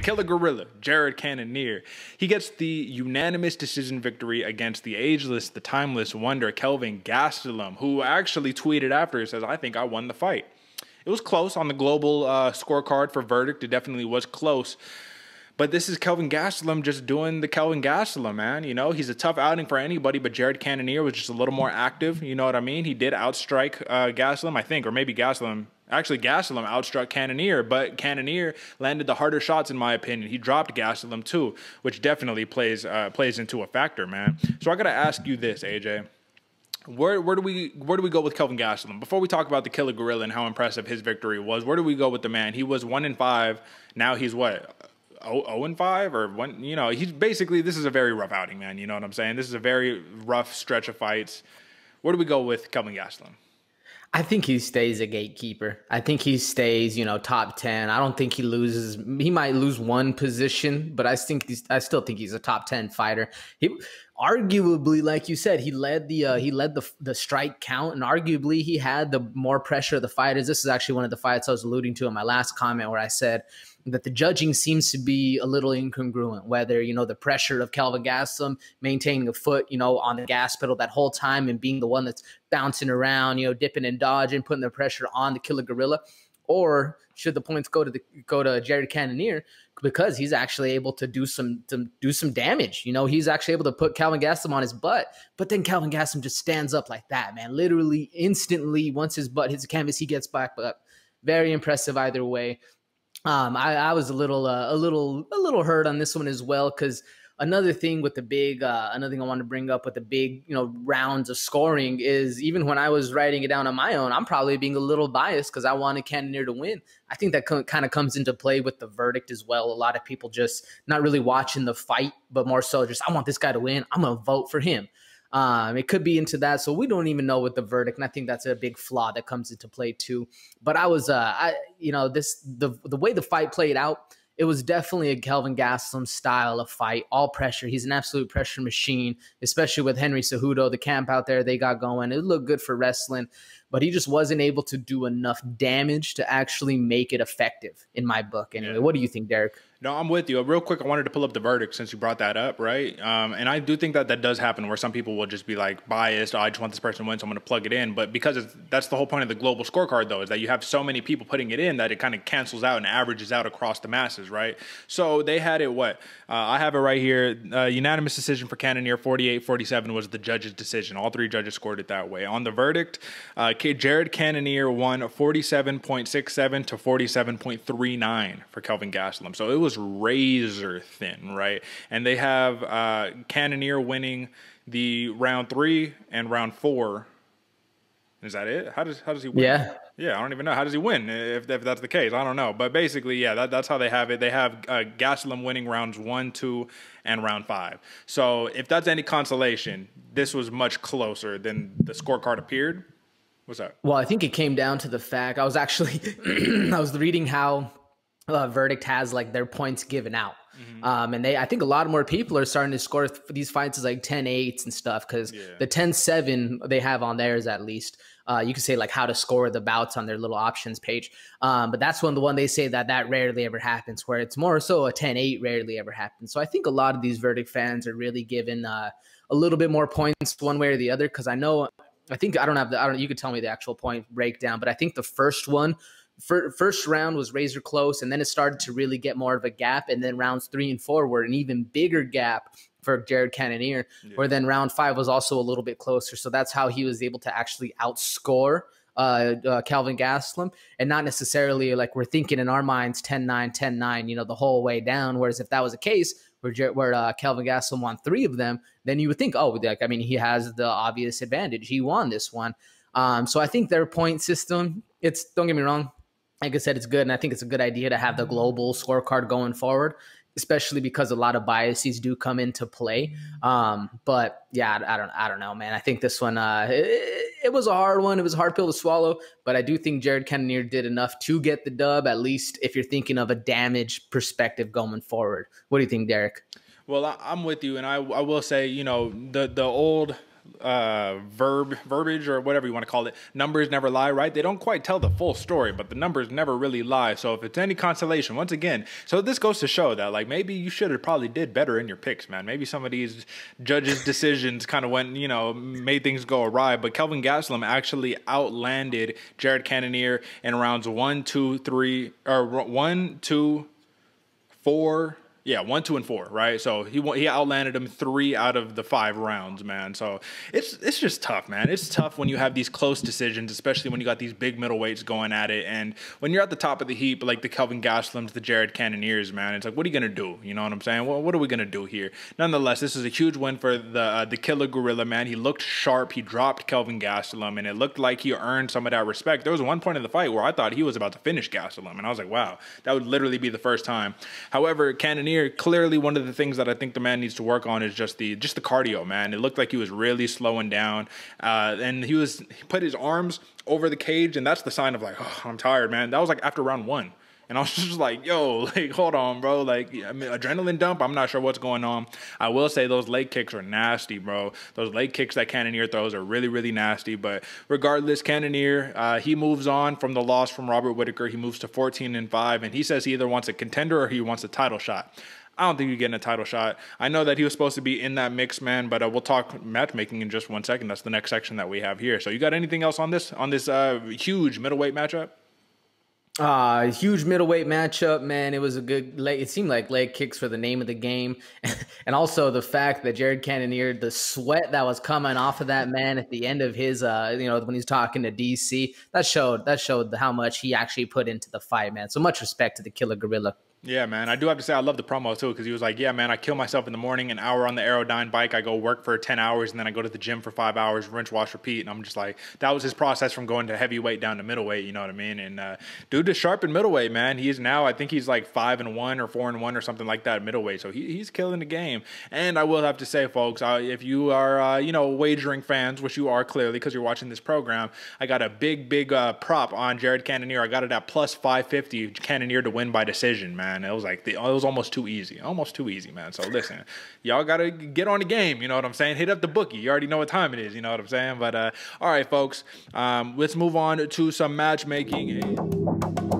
killer gorilla, Jared Cannonier. He gets the unanimous decision victory against the ageless, the timeless wonder, Kelvin Gastelum, who actually tweeted after, says, "I think I won the fight." It was close on the global scorecard for verdict. It definitely was close. But this is Kelvin Gastelum just doing the Kelvin Gastelum, man. You know, he's a tough outing for anybody, but Jared Cannonier was just a little more active. You know what I mean? He did outstrike Gastelum, I think, or maybe Gastelum. Actually, Gastelum outstruck Cannonier, but Cannonier landed the harder shots, in my opinion. He dropped Gastelum too, which definitely plays into a factor, man. So I got to ask you this, AJ. Where do we go with Kelvin Gastelum? Before we talk about the killer gorilla and how impressive his victory was, where do we go with the man? He was 1-5. Now he's what? 0-5 or one, you know, he's basically, this is a very rough outing, man. You know what I'm saying? This is a very rough stretch of fights. Where do we go with Kelvin Gastelum? I think he stays a gatekeeper. I think he stays, you know, top 10. I don't think he loses. He might lose one position, but I think I still think he's a top 10 fighter. He arguably, like you said, he led the strike count, and arguably he had the more pressure of the fighters. This is actually one of the fights I was alluding to in my last comment, where I said that the judging seems to be a little incongruent, whether, you know, the pressure of Kelvin Gastelum maintaining a foot, you know, on the gas pedal that whole time and being the one that's bouncing around, you know, dipping and dodging, putting the pressure on the killer gorilla, or should the points go to Jared Cannonier, because he's actually able to do some damage. You know, he's actually able to put Kelvin Gastelum on his butt, but then Kelvin Gastelum just stands up like that, man. Literally instantly, once his butt hits the canvas, he gets back up. Very impressive either way. I was a little hurt on this one as well, because another thing with the big, another thing I wanted to bring up with the big, you know, rounds of scoring is, even when I was writing it down on my own, I'm probably being a little biased because I wanted Cannonier to win. I think that kind of comes into play with the verdict as well. A lot of people just not really watching the fight, but more so just, I want this guy to win, I'm going to vote for him. It could be into that. So we don't even know what the verdict, and I think that's a big flaw that comes into play too. But I was, you know, the way the fight played out, it was definitely a Kelvin Gastelum style of fight, all pressure. He's an absolute pressure machine, especially with Henry Cejudo, the camp out there they got going. It looked good for wrestling, but he just wasn't able to do enough damage to actually make it effective in my book. Anyway, what do you think, Derek? No, I'm with you. Real quick, I wanted to pull up the verdict since you brought that up, right? And I do think that that does happen, where some people will just be like biased. Oh, I just want this person to win, so I'm going to plug it in. But because that's the whole point of the global scorecard, though, is that you have so many people putting it in that it kind of cancels out and averages out across the masses, right? So they had it what? I have it right here. Unanimous decision for Cannonier, 48-47 was the judge's decision. All three judges scored it that way. On the verdict, Jared Cannonier won 47.67 to 47.39 for Kelvin Gastelum. So it was razor thin, right? And they have Cannonier winning the round 3 and round 4. Is that it? How does he win? Yeah. Yeah, I don't even know. How does he win if that's the case? I don't know. But basically, yeah, that's how they have it. They have Gastelum winning rounds 1, 2, and round 5. So if that's any consolation, this was much closer than the scorecard appeared. What's that? Well, I think it came down to the fact, I was actually I was reading how verdict has like their points given out. Mm-hmm. And I think a lot more people are starting to score for these fights is like 10-8s and stuff, because the 10-7 they have on theirs, at least. You can say like how to score the bouts on their little options page. But that's the one they say that rarely ever happens, where it's more so a 10-8 rarely ever happens. So I think a lot of these verdict fans are really given a little bit more points one way or the other, because I don't know, you could tell me the actual point breakdown, but I think the first round was razor close, and then it started to really get more of a gap, and then rounds 3 and 4 were an even bigger gap for Jared Cannonier, where then round 5 was also a little bit closer. So that's how he was able to actually outscore Kelvin Gastelum, and not necessarily like we're thinking in our minds 10-9, 10-9, you know, the whole way down. Whereas if that was the case, where Kelvin Gastelum won 3 of them, then you would think, oh, like, I mean, he has the obvious advantage. He won this one. So I think their point system, don't get me wrong, like I said, it's good, and I think it's a good idea to have the global scorecard going forward, especially because a lot of biases do come into play. But yeah, I don't know, man. I think this one, it was a hard one. It was a hard pill to swallow, but I do think Jared Cannonier did enough to get the dub, at least if you're thinking of a damage perspective going forward. What do you think, Derek? Well, I'm with you, and I will say, you know, the old verbiage or whatever you want to call it. Numbers never lie, right? They don't quite tell the full story, but the numbers never really lie. So if it's any consolation, once again, so this goes to show that like maybe you should have probably did better in your picks, man. Maybe some of these judges' decisions kind of went, you know, made things go awry. But Kelvin Gastelum actually outlanded Jared Cannonier in rounds 1, 2, 3, or 1, 2, 4. Yeah, 1, 2, and 4, right? So he outlanded him 3 out of the 5 rounds, man. So it's just tough, man. It's tough when you have these close decisions, especially when you got these big middleweights going at it. And when you're at the top of the heap, like the Kelvin Gastelums, the Jared Cannoniers, man, it's like, what are you going to do? You know what I'm saying? Well, what are we going to do here? Nonetheless, this is a huge win for the Killer Gorilla, man. He looked sharp. He dropped Kelvin Gastelum, and it looked like he earned some of that respect. There was one point in the fight where I thought he was about to finish Gastelum, and I was like, wow, that would literally be the first time. However, Cannonier, clearly one of the things that I think the man needs to work on is just the cardio, man. It looked like he was really slowing down, and he put his arms over the cage, and that's the sign of like, oh, I'm tired, man. That was like after round 1. And I was just like, yo, like, hold on, bro. Like, I mean, adrenaline dump, I'm not sure what's going on. I will say those leg kicks are nasty, bro. Those leg kicks that Cannonier throws are really, really nasty. But regardless, Cannonier, he moves on from the loss from Robert Whitaker. He moves to 14-5, and he says he either wants a contender or he wants a title shot. I don't think you're getting a title shot. I know that he was supposed to be in that mix, man, but we'll talk matchmaking in just one second. That's the next section that we have here. So you got anything else on this huge middleweight matchup? Huge middleweight matchup, man. It was a good leg. It seemed like leg kicks were the name of the game. And also the fact that Jared Cannonier, the sweat that was coming off of that man at the end of his, you know, when he's talking to DC, that showed how much he actually put into the fight, man. So much respect to the Killer Gorilla. Yeah, man. I do have to say I love the promo, too, because he was like, yeah, man, I kill myself in the morning, an hour on the Aerodyne bike. I go work for 10 hours, and then I go to the gym for 5 hours, rinse, wash, repeat. And I'm just like, that was his process from going to heavyweight down to middleweight. You know what I mean? And dude is sharp in middleweight, man. He is now, I think he's like 5-1 or 4-1 or something like that at middleweight. So he's killing the game. And I will have to say, folks, if you are, you know, wagering fans, which you are clearly because you're watching this program, I got a big prop on Jared Cannonier. I got it at +550, Cannonier to win by decision, man. It was like it was almost too easy, man. So listen, y'all gotta get on the game. You know what I'm saying? Hit up the bookie. You already know what time it is. You know what I'm saying? But all right, folks, let's move on to some matchmaking.